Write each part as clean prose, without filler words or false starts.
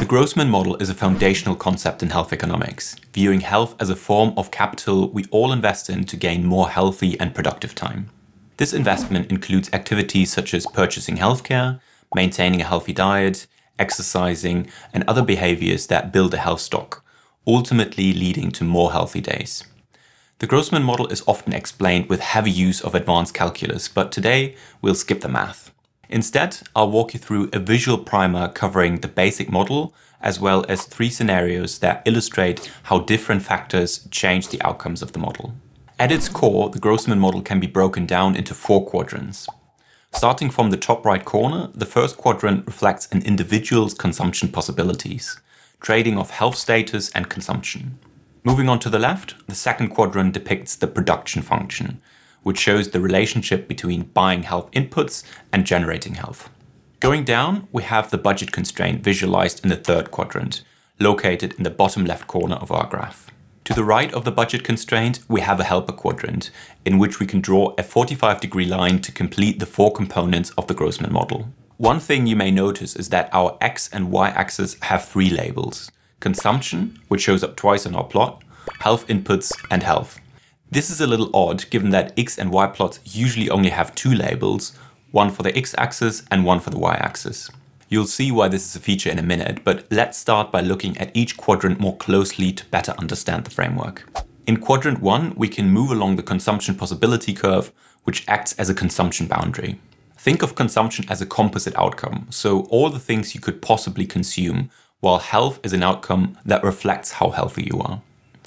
The Grossman model is a foundational concept in health economics, viewing health as a form of capital we all invest in to gain more healthy and productive time. This investment includes activities such as purchasing healthcare, maintaining a healthy diet, exercising, and other behaviors that build a health stock, ultimately leading to more healthy days. The Grossman model is often explained with heavy use of advanced calculus, but today we'll skip the math. Instead, I'll walk you through a visual primer covering the basic model, as well as three scenarios that illustrate how different factors change the outcomes of the model. At its core, the Grossman model can be broken down into four quadrants. Starting from the top right corner, the first quadrant reflects an individual's consumption possibilities, trading off health status and consumption. Moving on to the left, the second quadrant depicts the production function, which shows the relationship between buying health inputs and generating health. Going down, we have the budget constraint visualized in the third quadrant, located in the bottom left corner of our graph. To the right of the budget constraint, we have a helper quadrant, in which we can draw a 45-degree line to complete the four components of the Grossman model. One thing you may notice is that our X and Y axes have three labels: consumption, which shows up twice on our plot, health inputs, and health. This is a little odd, given that X and Y plots usually only have two labels, one for the X axis and one for the Y axis. You'll see why this is a feature in a minute, but let's start by looking at each quadrant more closely to better understand the framework. In quadrant one, we can move along the consumption possibility curve, which acts as a consumption boundary. Think of consumption as a composite outcome, so all the things you could possibly consume, while health is an outcome that reflects how healthy you are.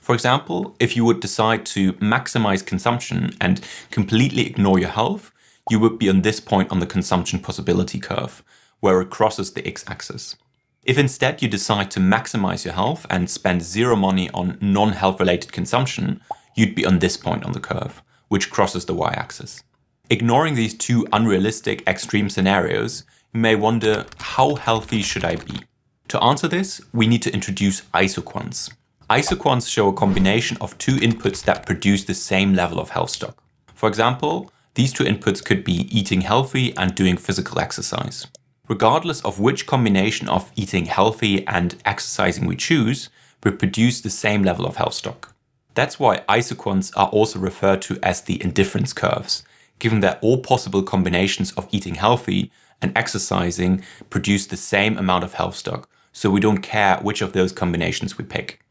For example, if you would decide to maximize consumption and completely ignore your health, you would be on this point on the consumption possibility curve, where it crosses the x-axis. If instead you decide to maximize your health and spend zero money on non-health related consumption, you'd be on this point on the curve, which crosses the y-axis. Ignoring these two unrealistic extreme scenarios, you may wonder, how healthy should I be? To answer this, we need to introduce isoquants. Isoquants show a combination of two inputs that produce the same level of health stock. For example, these two inputs could be eating healthy and doing physical exercise. Regardless of which combination of eating healthy and exercising we choose, we produce the same level of health stock. That's why isoquants are also referred to as the indifference curves, given that all possible combinations of eating healthy and exercising produce the same amount of health stock, so we don't care which of those combinations we pick.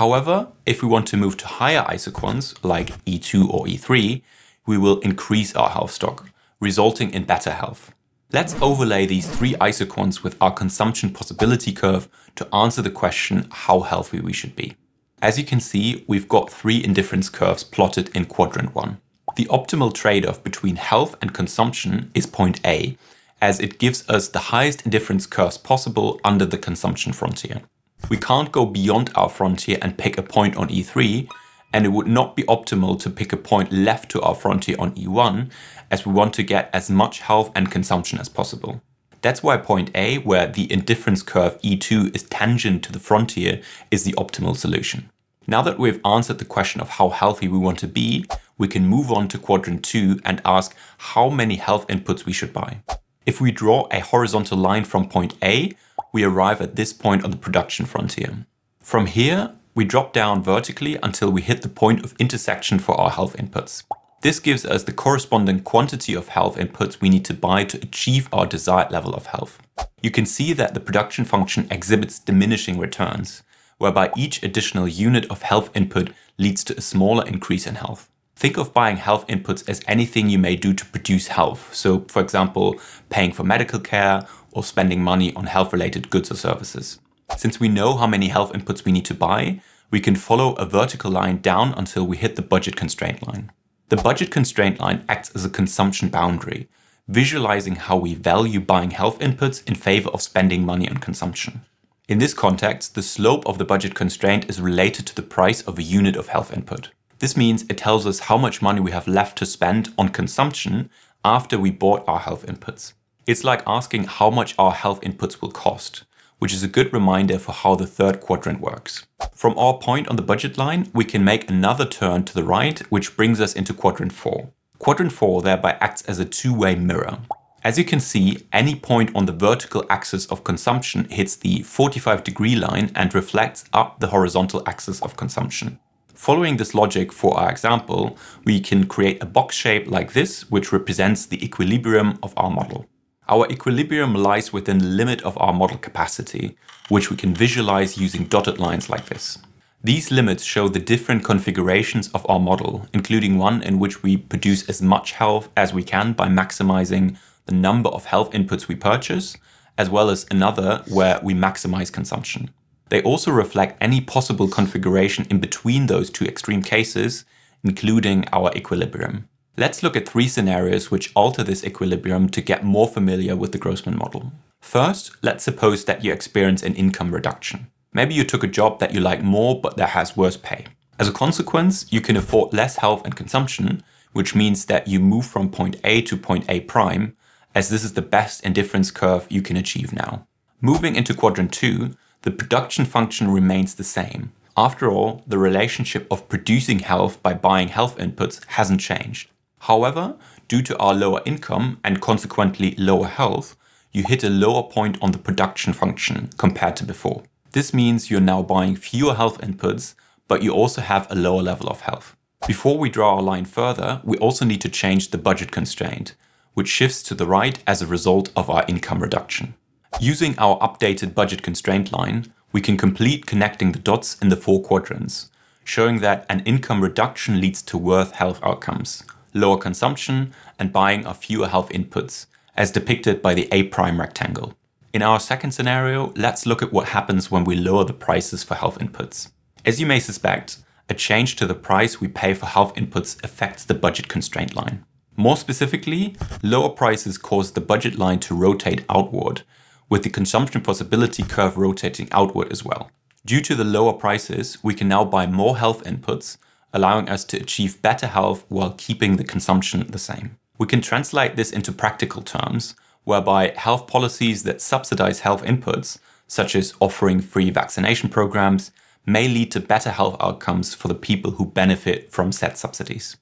However, if we want to move to higher isoquants, like E2 or E3, we will increase our health stock, resulting in better health. Let's overlay these three isoquants with our consumption possibility curve to answer the question how healthy we should be. As you can see, we've got three indifference curves plotted in quadrant one. The optimal trade-off between health and consumption is point A, as it gives us the highest indifference curves possible under the consumption frontier. We can't go beyond our frontier and pick a point on E3, and it would not be optimal to pick a point left to our frontier on E1, as we want to get as much health and consumption as possible. That's why point A, where the indifference curve E2 is tangent to the frontier, is the optimal solution. Now that we've answered the question of how healthy we want to be, we can move on to quadrant 2 and ask how many health inputs we should buy. If we draw a horizontal line from point A, we arrive at this point on the production frontier. From here, we drop down vertically until we hit the point of intersection for our health inputs. This gives us the corresponding quantity of health inputs we need to buy to achieve our desired level of health. You can see that the production function exhibits diminishing returns, whereby each additional unit of health input leads to a smaller increase in health. Think of buying health inputs as anything you may do to produce health. So, for example, paying for medical care or spending money on health-related goods or services. Since we know how many health inputs we need to buy, we can follow a vertical line down until we hit the budget constraint line. The budget constraint line acts as a consumption boundary, visualizing how we value buying health inputs in favor of spending money on consumption. In this context, the slope of the budget constraint is related to the price of a unit of health input. This means it tells us how much money we have left to spend on consumption after we bought our health inputs. It's like asking how much our health inputs will cost, which is a good reminder for how the third quadrant works. From our point on the budget line, we can make another turn to the right, which brings us into quadrant 4. Quadrant 4 thereby acts as a two-way mirror. As you can see, any point on the vertical axis of consumption hits the 45-degree line and reflects up the horizontal axis of consumption. Following this logic for our example, we can create a box shape like this, which represents the equilibrium of our model. Our equilibrium lies within the limit of our model capacity, which we can visualize using dotted lines like this. These limits show the different configurations of our model, including one in which we produce as much health as we can by maximizing the number of health inputs we purchase, as well as another where we maximize consumption. They also reflect any possible configuration in between those two extreme cases, including our equilibrium. Let's look at three scenarios which alter this equilibrium to get more familiar with the Grossman model. First, let's suppose that you experience an income reduction. Maybe you took a job that you like more but that has worse pay. As a consequence, you can afford less health and consumption, which means that you move from point A to point A prime, as this is the best indifference curve you can achieve now. Moving into quadrant 2, the production function remains the same. After all, the relationship of producing health by buying health inputs hasn't changed. However, due to our lower income and consequently lower health, you hit a lower point on the production function compared to before. This means you're now buying fewer health inputs, but you also have a lower level of health. Before we draw our line further, we also need to change the budget constraint, which shifts to the right as a result of our income reduction. Using our updated budget constraint line, we can complete connecting the dots in the four quadrants, showing that an income reduction leads to worse health outcomes, lower consumption, and buying of fewer health inputs, as depicted by the A' rectangle. In our second scenario, let's look at what happens when we lower the prices for health inputs. As you may suspect, a change to the price we pay for health inputs affects the budget constraint line. More specifically, lower prices cause the budget line to rotate outward, with the consumption possibility curve rotating outward as well. Due to the lower prices, we can now buy more health inputs, allowing us to achieve better health while keeping the consumption the same. We can translate this into practical terms, whereby health policies that subsidize health inputs, such as offering free vaccination programs, may lead to better health outcomes for the people who benefit from said subsidies.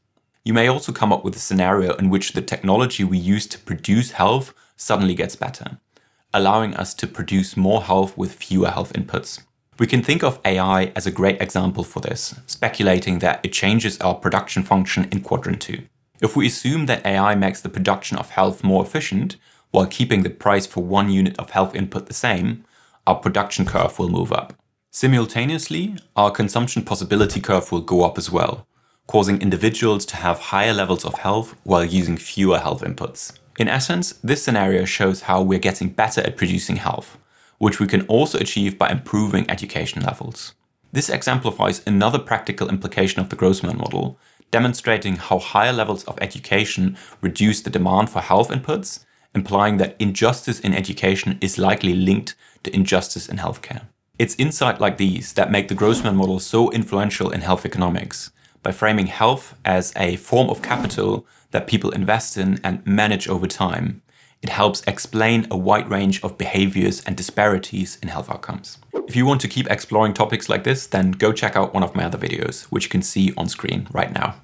You may also come up with a scenario in which the technology we use to produce health suddenly gets better, allowing us to produce more health with fewer health inputs. We can think of AI as a great example for this, speculating that it changes our production function in quadrant 2. If we assume that AI makes the production of health more efficient, while keeping the price for 1 unit of health input the same, our production curve will move up. Simultaneously, our consumption possibility curve will go up as well, causing individuals to have higher levels of health while using fewer health inputs. In essence, this scenario shows how we're getting better at producing health, which we can also achieve by improving education levels. This exemplifies another practical implication of the Grossman model, demonstrating how higher levels of education reduce the demand for health inputs, implying that injustice in education is likely linked to injustice in healthcare. It's insights like these that make the Grossman model so influential in health economics, by framing health as a form of capital that people invest in and manage over time. It helps explain a wide range of behaviors and disparities in health outcomes. If you want to keep exploring topics like this, then go check out one of my other videos, which you can see on screen right now.